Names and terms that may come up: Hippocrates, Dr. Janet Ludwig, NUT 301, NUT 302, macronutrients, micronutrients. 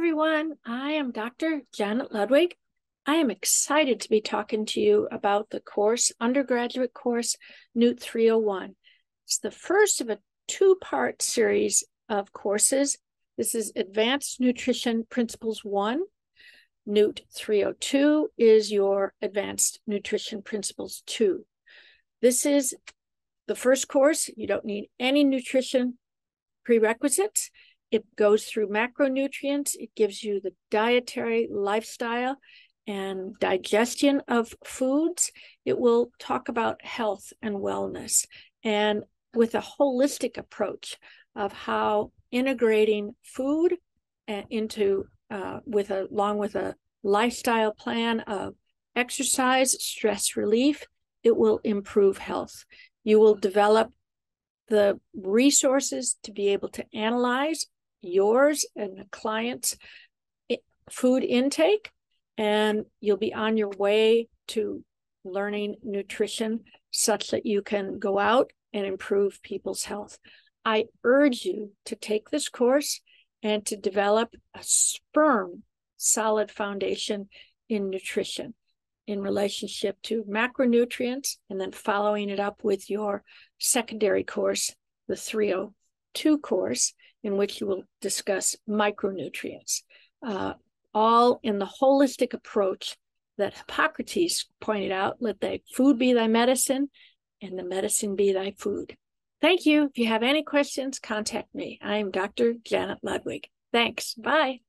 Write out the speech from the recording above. everyone. I am Dr. Janet Ludwig. I am excited to be talking to you about the course, undergraduate course, NUT 301. It's the first of a two-part series of courses. This is Advanced Nutrition Principles 1. NUT 302 is your Advanced Nutrition Principles 2. This is the first course. You don't need any nutrition prerequisites. It goes through macronutrients. It gives you the dietary lifestyle and digestion of foods. It will talk about health and wellness, and with a holistic approach of how integrating food into along with a lifestyle plan of exercise, stress relief, it will improve health. You will develop the resources to be able to analyze yours and the client's food intake, and you'll be on your way to learning nutrition such that you can go out and improve people's health. I urge you to take this course and to develop a firm, solid foundation in nutrition in relationship to macronutrients, and then following it up with your secondary course, the 302 course, in which you will discuss micronutrients, all in the holistic approach that Hippocrates pointed out. Let thy food be thy medicine, and the medicine be thy food. Thank you. If you have any questions, contact me. I am Dr. Janet Ludwig. Thanks. Bye.